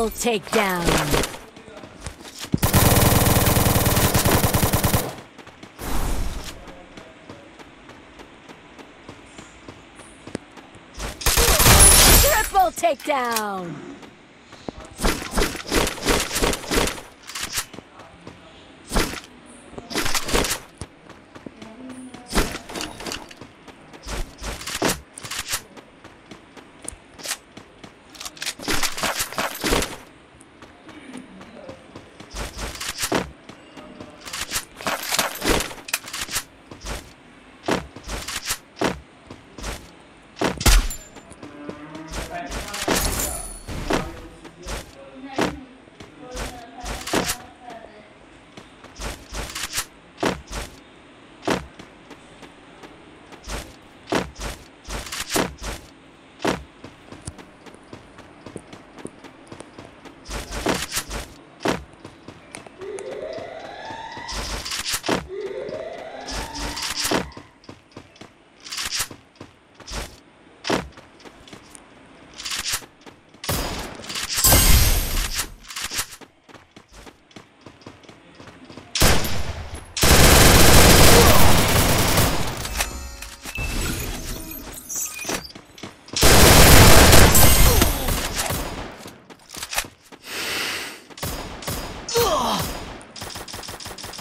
Double takedown. Triple takedown.